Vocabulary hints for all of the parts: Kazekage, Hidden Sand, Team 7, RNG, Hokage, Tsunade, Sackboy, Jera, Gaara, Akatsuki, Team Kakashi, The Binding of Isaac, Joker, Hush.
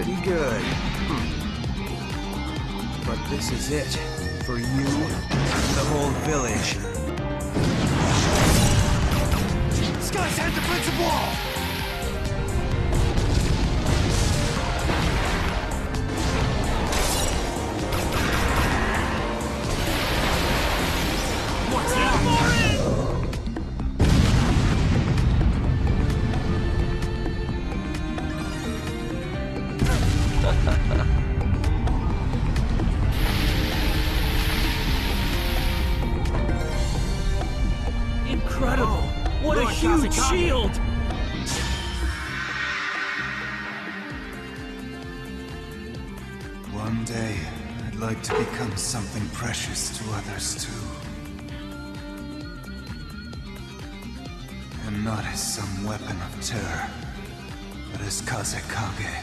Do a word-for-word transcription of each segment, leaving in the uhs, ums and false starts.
pretty good. Hmm. But this is it. For you and the whole village. This guy's had the defensive wall! Shield! One day, I'd like to become something precious to others too. And not as some weapon of terror, but as Kazekage.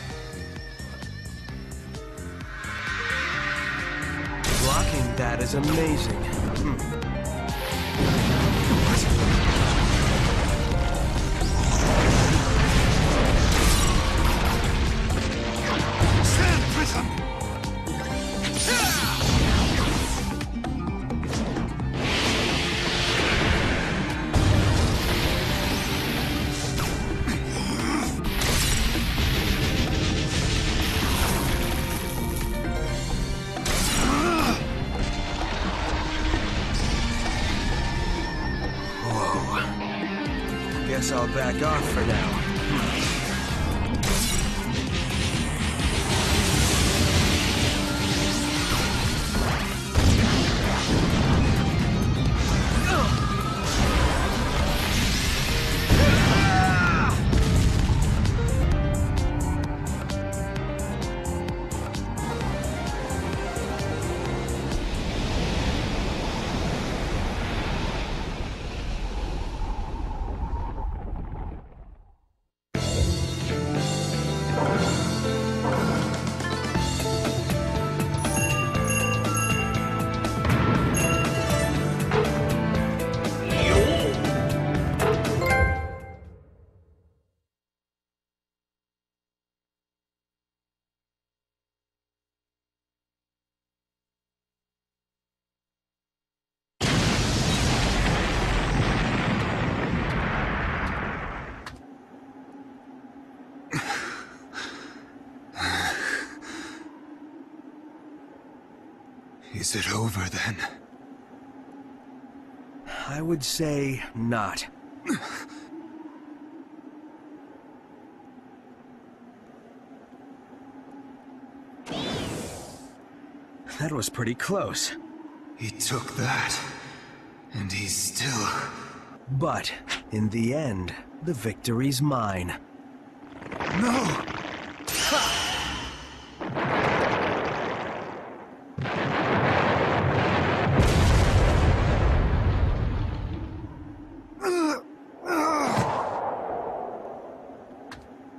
Blocking that is amazing. Mm. Guess I'll back off for now. Is it over, then? I would say not. That was pretty close. He took that, and he's still... But, in the end, the victory's mine. No!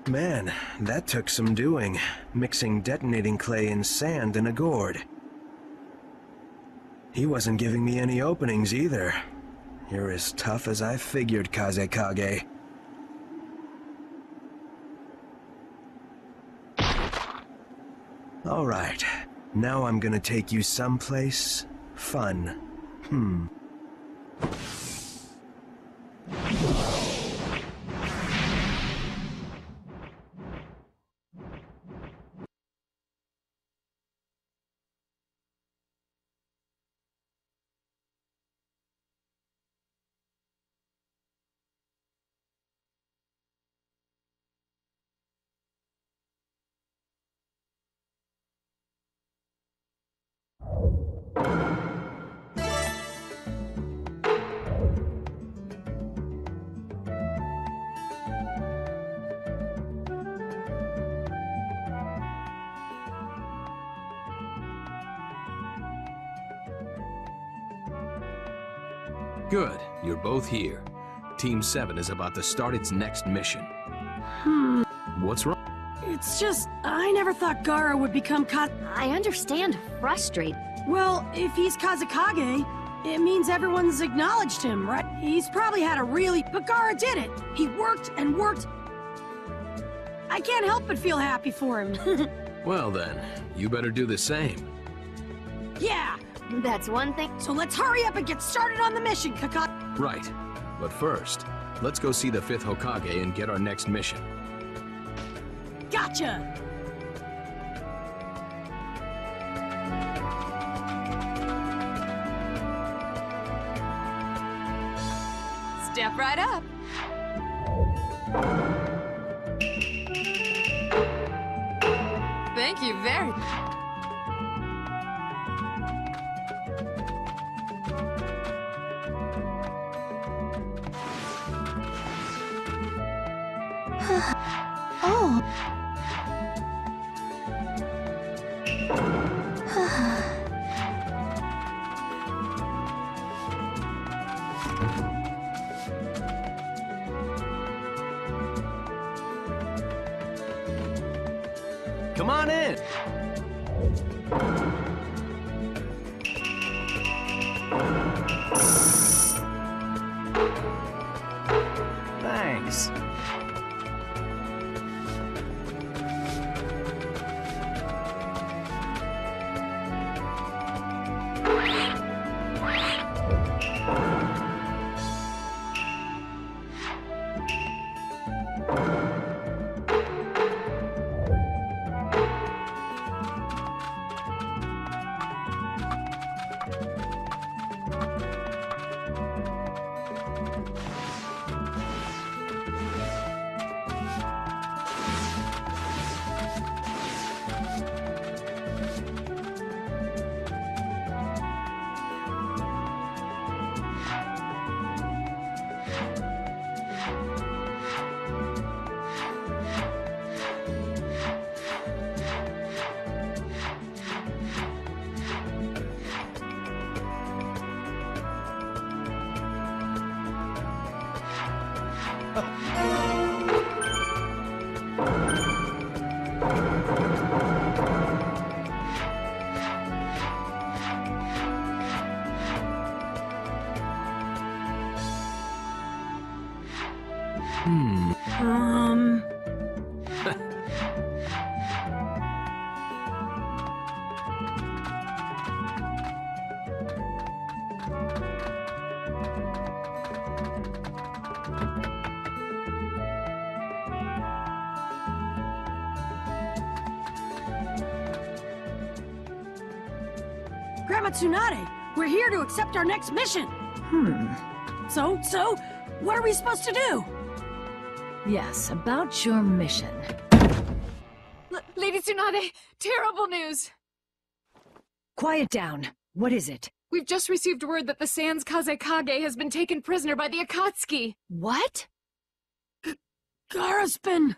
Man, that took some doing, mixing detonating clay and sand in a gourd. He wasn't giving me any openings either. You're as tough as I figured, Kazekage. Alright, now I'm gonna take you someplace fun. Hmm. Good. You're both here. Team seven is about to start its next mission. Hmm. What's wrong? It's just, I never thought Gaara would become Ka- I understand. Frustrated. Well, if he's Kazekage, it means everyone's acknowledged him, right? He's probably had a really- But Gaara did it! He worked and worked- I can't help but feel happy for him. Well then, you better do the same. Yeah, that's one thing. So let's hurry up and get started on the mission, Kakashi. Right, but first, let's go see the fifth Hokage and get our next mission. Gotcha! Step right up. Thank you very much. Come on in. Thanks. Hmm. Um. Grandma Tsunade, we're here to accept our next mission. Hmm. So, so, what are we supposed to do? Yes, about your mission. L- Lady Tsunade, terrible news! Quiet down. What is it? We've just received word that the Sands Kazekage has been taken prisoner by the Akatsuki. What? Gaara's been...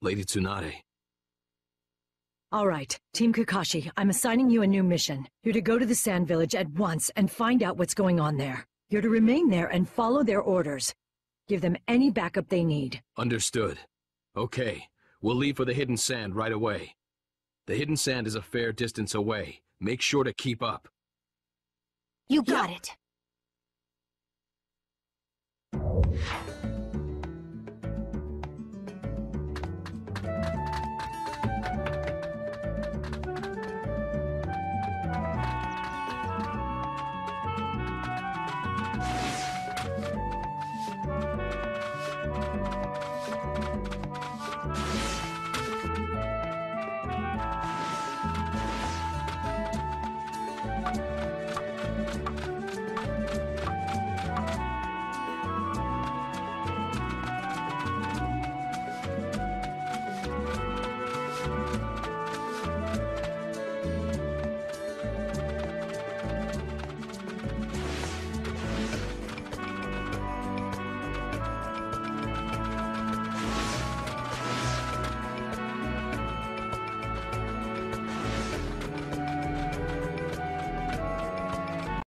Lady Tsunade. All right, Team Kakashi, I'm assigning you a new mission. You're to go to the Sand Village at once and find out what's going on there. You're to remain there and follow their orders. Give them any backup they need. Understood. Okay, we'll leave for the Hidden Sand right away. The Hidden Sand is a fair distance away. Make sure to keep up. You got it.